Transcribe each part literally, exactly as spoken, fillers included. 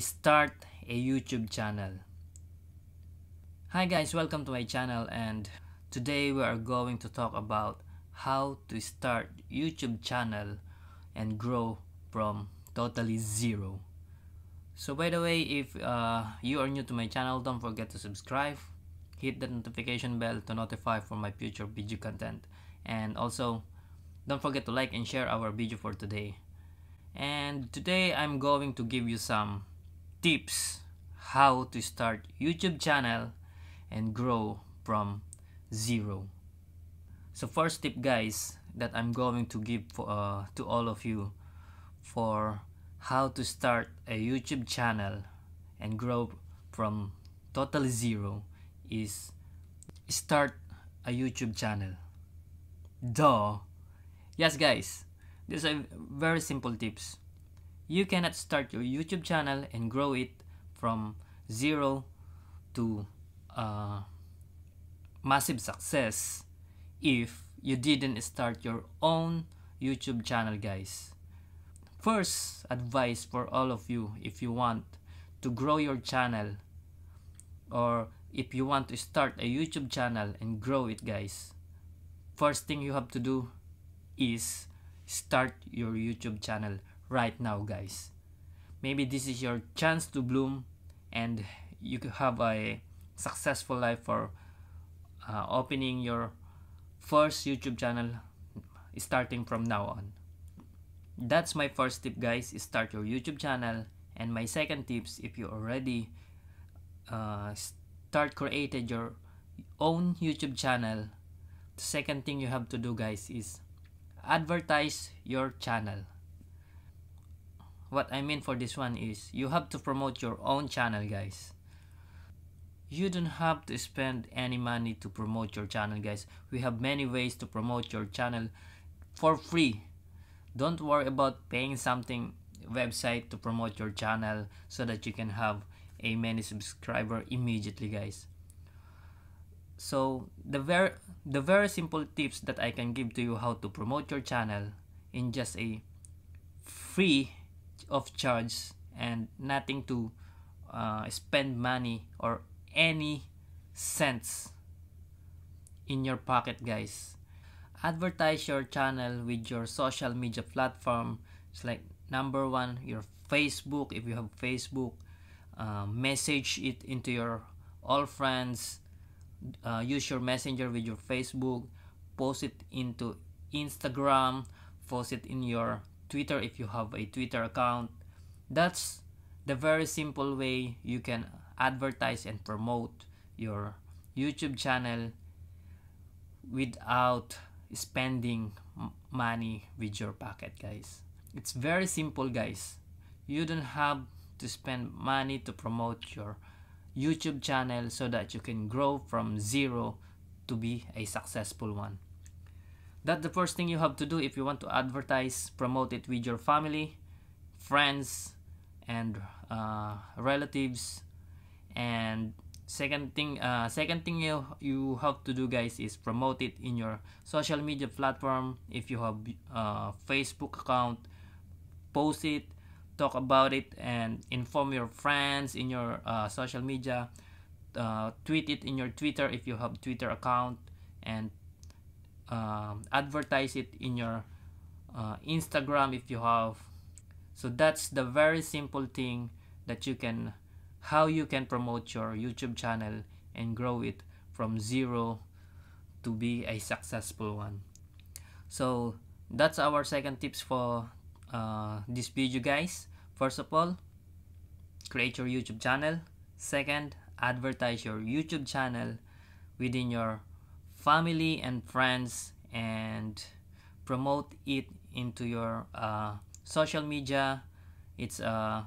start a YouTube channel. Hi guys, welcome to my channel, and today we are going to talk about how to start YouTube channel and grow from totally zero. So by the way, if uh, you are new to my channel, don't forget to subscribe, hit the notification bell to notify for my future video content, and also don't forget to like and share our video for today. And today I'm going to give you some tips how to start YouTube channel and grow from zero. So first tip guys that I'm going to give for, uh, to all of you for how to start a YouTube channel and grow from totally zero is start a YouTube channel. Duh! Yes guys, these are very simple tips. You cannot start your YouTube channel and grow it from zero to uh, massive success if you didn't start your own YouTube channel guys. First advice for all of you, if you want to grow your channel or if you want to start a YouTube channel and grow it guys, first thing you have to do is start your YouTube channel right now guys. Maybe this is your chance to bloom and you could have a successful life for uh, opening your first YouTube channel starting from now on. That's my first tip guys, start your YouTube channel. And my second tips, if you already uh, start created your own YouTube channel, the second thing you have to do guys is advertise your channel. What I mean for this one is you have to promote your own channel guys. You don't have to spend any money to promote your channel guys. We have many ways to promote your channel for free. Don't worry about paying something website to promote your channel so that you can have a many subscriber immediately guys. So the very the very simple tips that I can give to you how to promote your channel in just a free of charge and nothing to uh, spend money or any cents in your pocket guys. Advertise your channel with your social media platform. It's like number one, your Facebook, if you have Facebook, uh, message it into your all friends. Uh, use your messenger with your Facebook, post it into Instagram, post it in your Twitter if you have a Twitter account. That's the very simple way you can advertise and promote your YouTube channel without spending money with your pocket guys. It's very simple guys. You don't have to spend money to promote your YouTube channel so that you can grow from zero to be a successful one. That's the first thing you have to do if you want to advertise. Promote it with your family, friends, and uh, relatives. And second thing, uh, second thing you you have to do guys is promote it in your social media platform. If you have a Facebook account, post it. Talk about it and inform your friends in your uh, social media. Uh, tweet it in your Twitter if you have Twitter account, and um, advertise it in your uh, Instagram if you have. So that's the very simple thing that you can, how you can promote your YouTube channel and grow it from zero to be a successful one. So that's our second tips for Uh, this video guys. First of all, create your YouTube channel. Second, advertise your YouTube channel within your family and friends and promote it into your uh, social media. It's uh,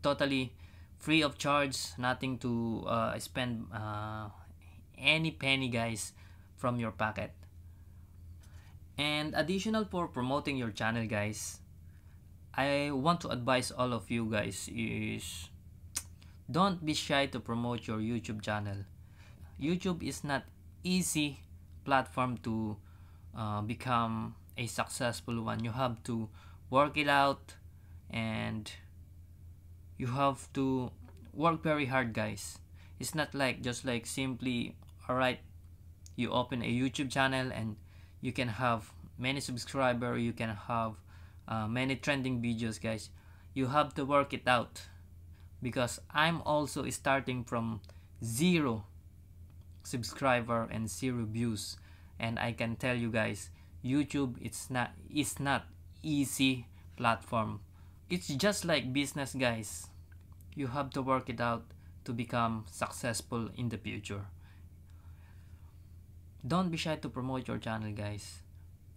totally free of charge, nothing to uh, spend uh, any penny guys from your pocket. And additional for promoting your channel guys, I want to advise all of you guys is don't be shy to promote your YouTube channel. YouTube is not easy platform to uh, become a successful one. You have to work it out and you have to work very hard, guys. It's not like just like simply, alright, you open a YouTube channel and you can have many subscribers, you can have uh, many trending videos, guys. You have to work it out, because I'm also starting from zero subscriber and zero views, and I can tell you guys, YouTube it's not it's not easy platform. It's just like business, guys. You have to work it out to become successful in the future. Don't be shy to promote your channel, guys.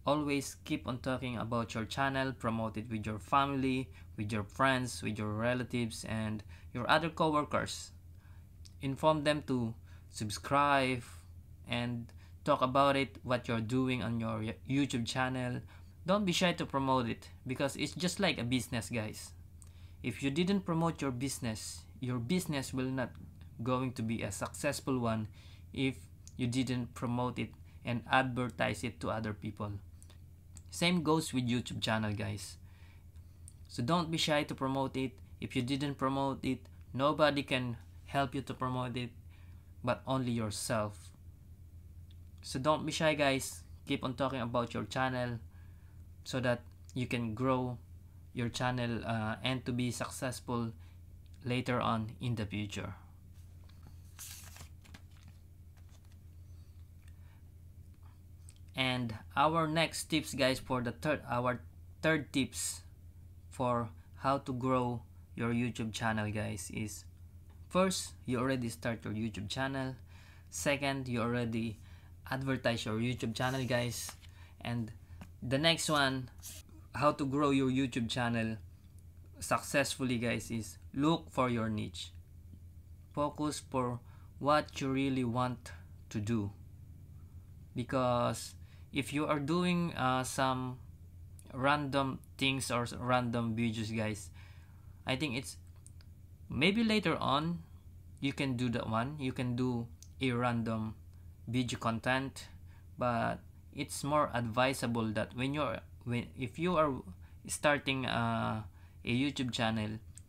Always keep on talking about your channel, promote it with your family, with your friends, with your relatives, and your other co-workers. Inform them to subscribe and talk about it, what you're doing on your YouTube channel. Don't be shy to promote it, because it's just like a business, guys. If you didn't promote your business, your business will not going to be a successful one if you didn't promote it and advertise it to other people. Same goes with YouTube channel, guys. So don't be shy to promote it. If you didn't promote it, nobody can help you to promote it, but only yourself. So don't be shy, guys. Keep on talking about your channel so that you can grow your channel uh, and to be successful later on in the future. And our next tips, guys, for the third our third tips for how to grow your YouTube channel, guys, is first, you already start your YouTube channel. Second, you already advertise your YouTube channel, guys. And the next one, how to grow your YouTube channel successfully, guys, is look for your niche. Focus for what you really want to do, because if you are doing uh, some random things or random videos, guys, I think it's maybe later on you can do that one, you can do a random video content, but it's more advisable that when you're when if you are starting uh, a YouTube channel,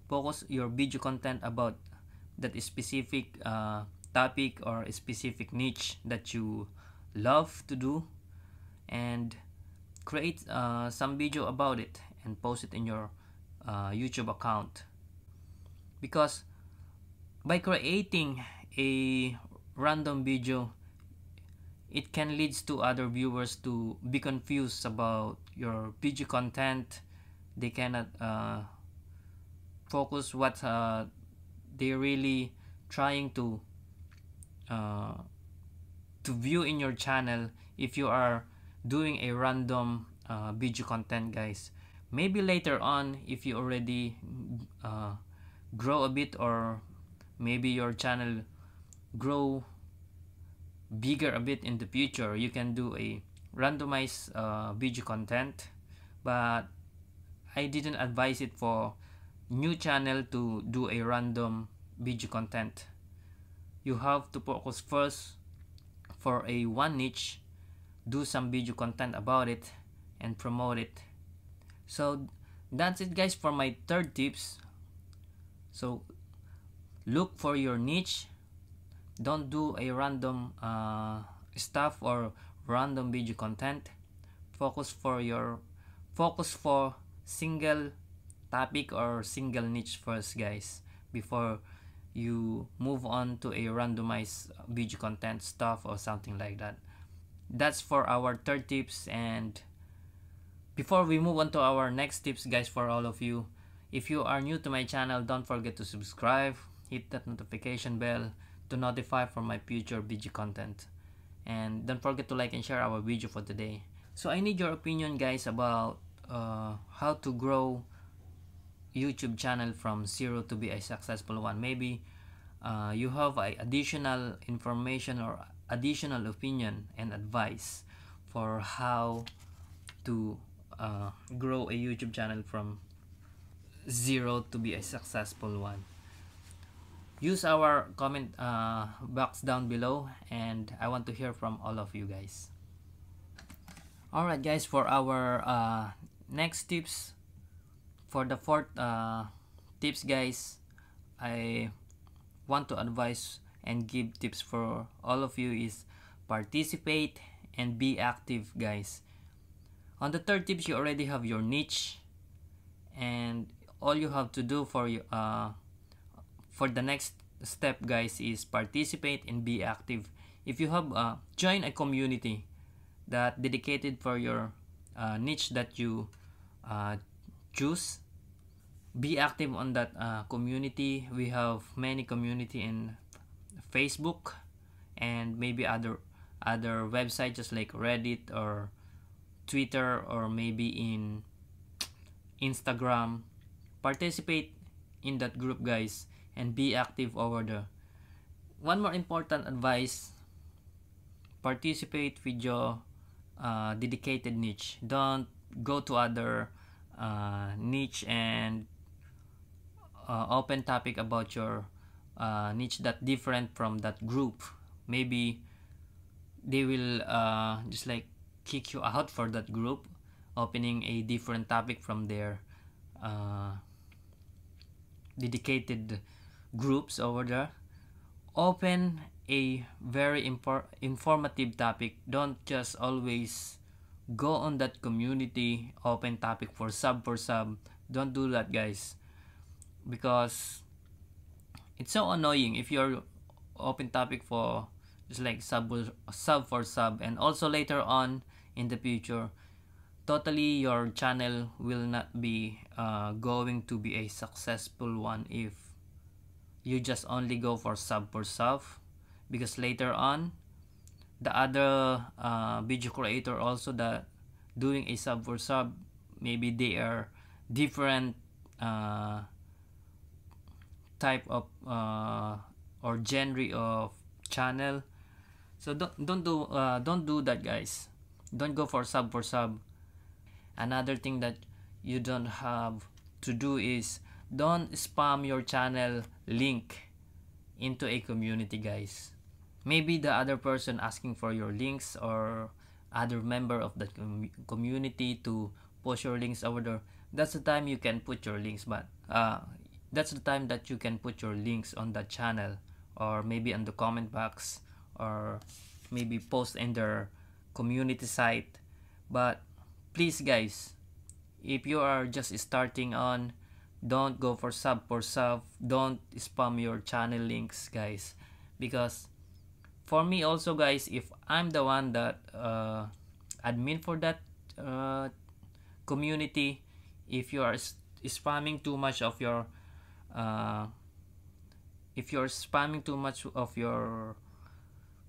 focus your video content about that specific uh, topic or a specific niche that you love to do, and create uh, some video about it and post it in your uh, YouTube account. Because by creating a random video, it can lead to other viewers to be confused about your video content. They cannot uh, focus what uh, they really trying to uh, to view in your channel if you are doing a random uh, video content, guys. Maybe later on, if you already uh, grow a bit, or maybe your channel grow bigger a bit in the future, you can do a randomized uh, video content, but I didn't advise it for new channel to do a random video content. You have to focus first for a one niche, do some video content about it and promote it. So that's it, guys, for my third tips. So look for your niche. Don't do a random uh, stuff or random video content. Focus for your focus for single topic or single niche first, guys, before you move on to a randomized video content stuff or something like that. That's for our third tips. And before we move on to our next tips, guys, for all of you, if you are new to my channel, don't forget to subscribe, hit that notification bell to notify for my future video content, and don't forget to like and share our video for today. So I need your opinion, guys, about uh, how to grow YouTube channel from zero to be a successful one. Maybe uh, you have uh, additional information or additional opinion and advice for how to uh, grow a YouTube channel from zero to be a successful one. Use our comment uh, box down below, and I want to hear from all of you guys. Alright, guys, for our uh, next tips, for the fourth uh, tips, guys, I want to advise and give tips for all of you is participate and be active, guys. On the third tips, you already have your niche, and all you have to do for uh, for the next step, guys, is participate and be active. If you have uh, join a community that dedicated for your uh, niche that you uh, choose, be active on that uh, community. We have many community in Facebook and maybe other other websites just like Reddit or Twitter or maybe in Instagram. Participate in that group, guys, and be active over there. One more important advice: participate with your uh, dedicated niche. Don't go to other uh, niche and uh, open topic about your uh, niche that different from that group. Maybe they will uh, just like kick you out for that group, opening a different topic from their uh, dedicated groups over there. Open a very impor informative topic. Don't just always go on that community open topic for sub for sub. Don't do that, guys, because it's so annoying if you're open topic for just like sub sub for sub, and also later on in the future totally your channel will not be uh, going to be a successful one if you just only go for sub for sub, because later on the other uh, video creator also that doing a sub for sub, maybe they are different uh, type of uh, or genre of channel. So don't don't do uh, don't do that, guys. Don't go for sub for sub. Another thing that you don't have to do is don't spam your channel link into a community, guys. Maybe the other person asking for your links or other member of the com community to post your links over there. That's the time you can put your links, but uh, that's the time that you can put your links on that channel, or maybe on the comment box, or maybe post in their community site. But please, guys, if you are just starting on, don't go for sub for sub. Don't spam your channel links, guys, because for me also, guys, if I'm the one that uh, admin for that uh, community, if you are spamming too much of your uh, if you're spamming too much of your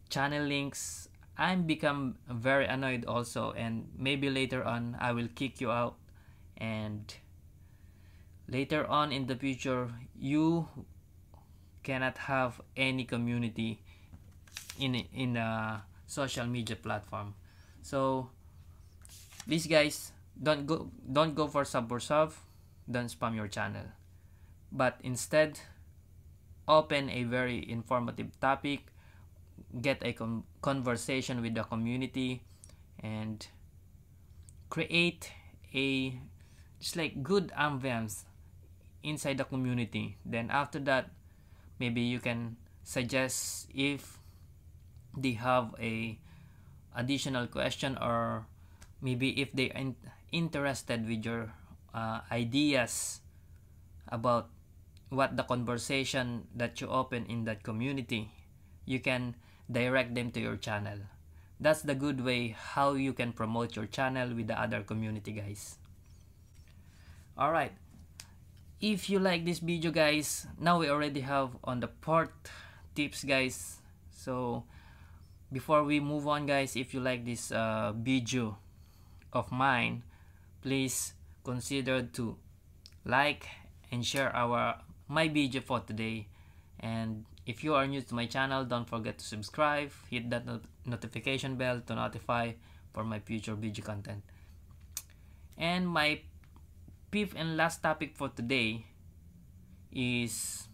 channel links, I'm become very annoyed also, and maybe later on I will kick you out, and later on in the future you cannot have any community in in a social media platform. So please, guys, don't go don't go for sub for sub. Don't spam your channel, but instead open a very informative topic. Get a conversation with the community and create a just like good ambience inside the community. Then after that, maybe you can suggest if they have a additional question, or maybe if they are interested with your uh, ideas about what the conversation that you open in that community, you can direct them to your channel. That's the good way how you can promote your channel with the other community, guys. Alright, if you like this video, guys, now we already have on the fourth tips, guys. So before we move on, guys, if you like this uh, video of mine, please consider to like and share our my video for today. And if you are new to my channel, don't forget to subscribe, hit that not notification bell to notify for my future video content. And my fifth and last topic for today is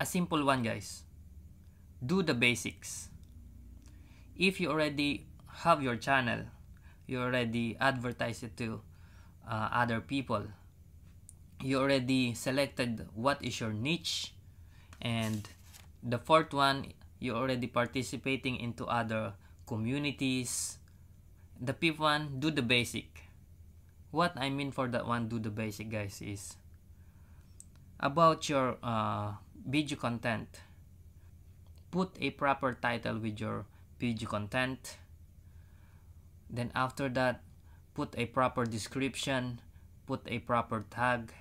a simple one, guys. Do the basics. If you already have your channel, you already advertise it to uh, other people, you already selected what is your niche. And the fourth one, you're already participating into other communities. The fifth one, do the basic. What I mean for that one, do the basic, guys, is about your uh, video content. Put a proper title with your video content. Then after that, put a proper description. Put a proper tag.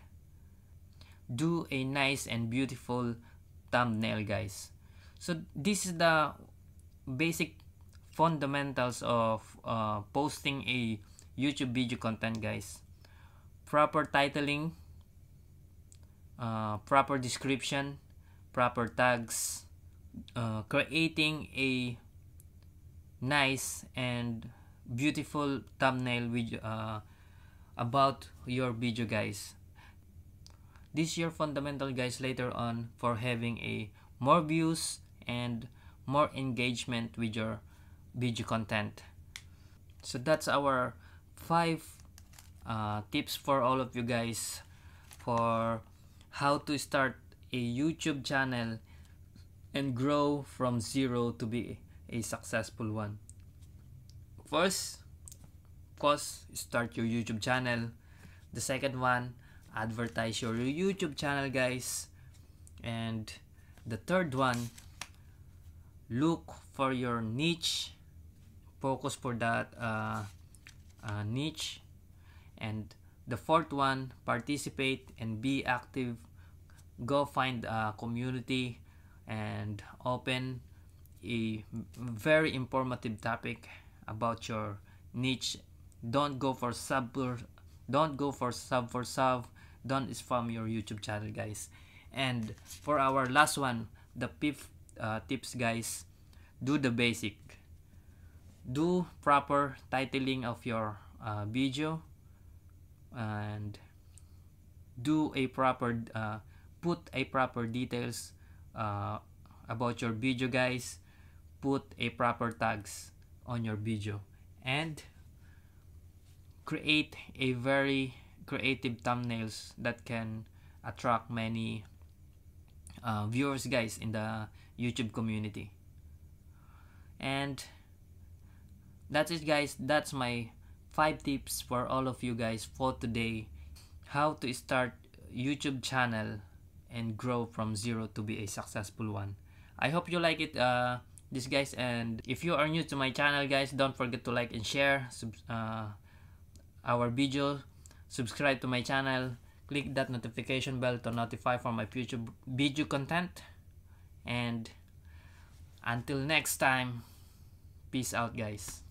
Do a nice and beautiful thumbnail, guys. So this is the basic fundamentals of uh, posting a YouTube video content, guys. Proper titling, uh, proper description, proper tags, uh, creating a nice and beautiful thumbnail with uh, about your video, guys. This is your fundamental, guys, later on for having a more views and more engagement with your video content. So that's our five uh, tips for all of you guys for how to start a YouTube channel and grow from zero to be a successful one. First, of course, start your YouTube channel. The second one, advertise your YouTube channel, guys. And the third one, look for your niche. Focus for that uh, uh, niche. And the fourth one, participate and be active. Go find a community and open a very informative topic about your niche. Don't go for sub. Don't go for sub for sub. Don't spam your YouTube channel, guys. And for our last one, the fifth uh, tips, guys, do the basic. Do proper titling of your uh, video, and do a proper uh, put a proper details uh, about your video, guys. Put a proper tags on your video, and create a very creative thumbnails that can attract many uh, viewers, guys, in the YouTube community. And that's it, guys. That's my five tips for all of you guys for today, how to start YouTube channel and grow from zero to be a successful one. I hope you like it, uh, this guys. And if you are new to my channel, guys, don't forget to like and share sub uh, our video, subscribe to my channel, click that notification bell to notify for my future video content. And until next time, peace out, guys.